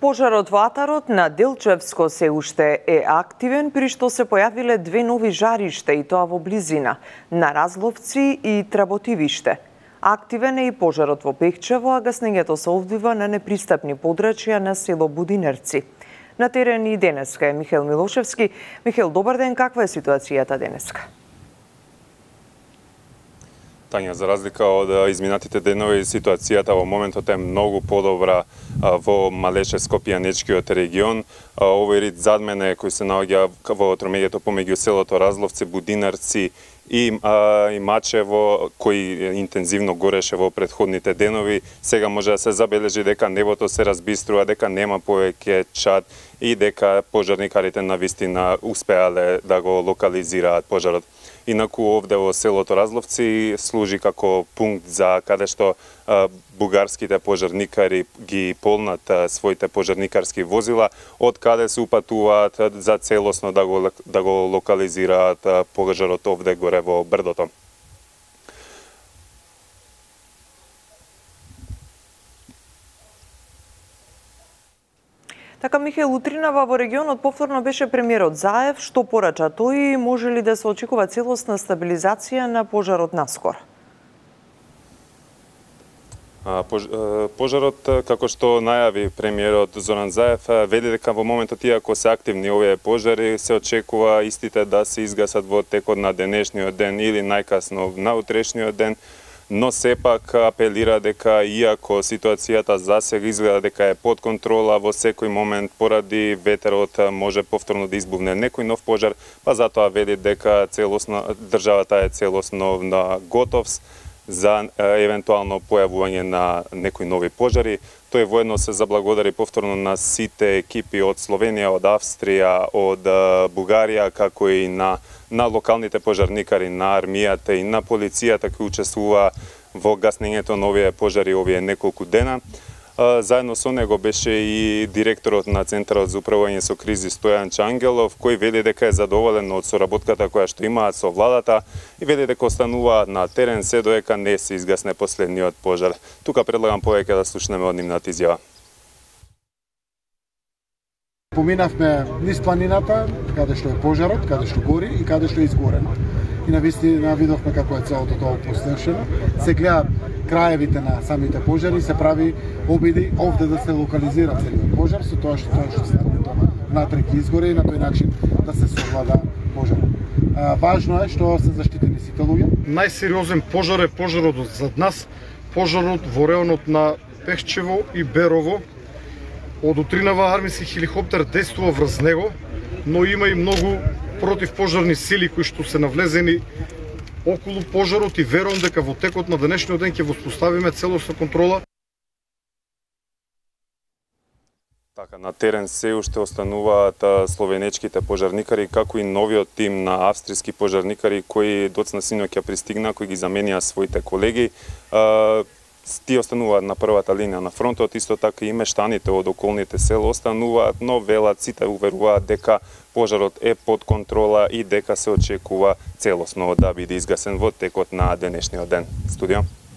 Пожарот во Атарот на Делчевско се уште е активен, при што се појавиле две нови жаришта, и тоа во близина, на Разловци и Тработивиште. Активен е и пожарот во Пехчево, а гаснењето се одвива на непристапни подрачја на село Будинарци. На терен и денеска е Михел Милошевски. Михел, добар ден, каква е ситуацијата денеска? Тања, за разлика од изминатите денови, ситуацијата во моментот е многу подобра во Малеше Скопјанечкиот регион. Овој рид зад мене, кој се наоѓа во тромеѓето помеѓу селото Разловци, Будинарци и Мачево, кој интензивно гореше во претходните денови, сега може да се забележи дека небото се разбиструва, дека нема повеќе чад и дека пожарникарите навистина успеале да го локализираат пожарот. Инаку овде во селото Разловци служи како пункт за каде што бугарските пожарникари ги полнат своите пожарникарски возила, од каде се упатуваат за целосно да го локализираат пожарот овде горе во брдото. Така, Михел, утринава во регионот повторно беше премиерот Заев, што порача тој и може ли да се очекува целосна стабилизација на пожарот наскоро? Пожарот, како што најави премиерот Зоран Заев, вели дека во моментот, иако се активни овие пожари, се очекува истите да се изгасат во текот на денешниот ден или најкасно на утрешниот ден. Но сепак апелира дека, иако ситуацијата засега изгледа дека е под контрола, во секој момент поради ветерот може повторно да избувне некој нов пожар, па затоа вели дека државата е целосно на готовс за евентуално појавување на некои нови пожари. Тој воедно се заблагодари повторно на сите екипи од Словенија, од Австрија, од Бугарија, како и на локалните пожарникари, на армијата и на полицијата кои учествува во гаснењето на овие пожари овие неколку дена. Заедно со него беше и директорот на Центарот за управување со кризи Стојан Чангелов, кој вели дека е задоволен од соработката која што имаат со владата и вели дека остануваат на терен се додека не се изгасне последниот пожар. Тука предлагам повеќе да слушнеме од нивната изјава. Поминавме низ планината, каде што е пожарот, каде што гори и каде што е изгорено. И навистина видовме како е целото тоа опустошено. Се гледа краевите на самите пожари, се прави обиди овде да се локализира целиот пожар, со тоа што се внатре ги изгори и на тој начин да се совлада пожар. Важно е што се заштитени сите луѓе. Најсериозен пожар е пожарот зад нас, пожарот во регионот на Пехчево и Берово. Од утринава армиски хеликоптер действува врз него, но има и многу противпожарни сили кои што се навлезени околу пожарот и верувам дека во текот на денешниот ден ќе воспоставиме целосна контрола. Така, на терен се уште остануваат словенечките пожарникари, како и новиот тим на австријски пожарникари кои доцна синоќа пристигна, кои ги заменија своите колеги. Ти остануваат на првата линија на фронтот, исто така и мештаните од околните села остануваат, но велат сите уверуваат дека пожарот е под контрола и дека се очекува целосно да биде изгасен во текот на денешниот ден. Студио.